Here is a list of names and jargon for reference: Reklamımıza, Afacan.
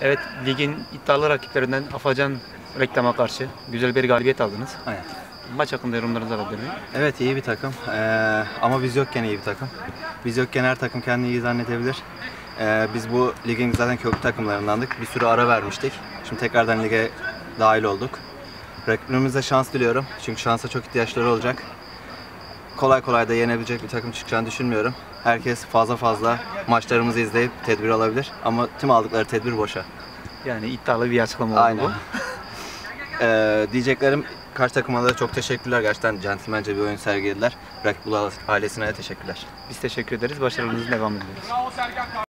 Evet, ligin iddialı rakiplerinden Afacan Reklam'a karşı güzel bir galibiyet aldınız. Aynen. Maç hakkında yorumlarınızı alabilir miyim? Evet, iyi bir takım ama biz yokken iyi bir takım. Biz yokken her takım kendini iyi zannedebilir. Biz bu ligin zaten köklü takımlarındandık. Bir sürü ara vermiştik. Şimdi tekrardan lige dahil olduk. Reklamımıza şans diliyorum. Çünkü şansa çok ihtiyaçları olacak. Kolay kolay da yenebilecek bir takım çıkacağını düşünmüyorum. Herkes fazla maçlarımızı izleyip tedbir alabilir. Ama tüm aldıkları tedbir boşa. Yani iddialı bir açıklama oldu. Aynen. Diyeceklerim, karşı takıma da çok teşekkürler. Gerçekten centilmence bir oyun sergilediler. Rakip ailesine de teşekkürler. Biz teşekkür ederiz. Başarılarınızı devam ediyoruz.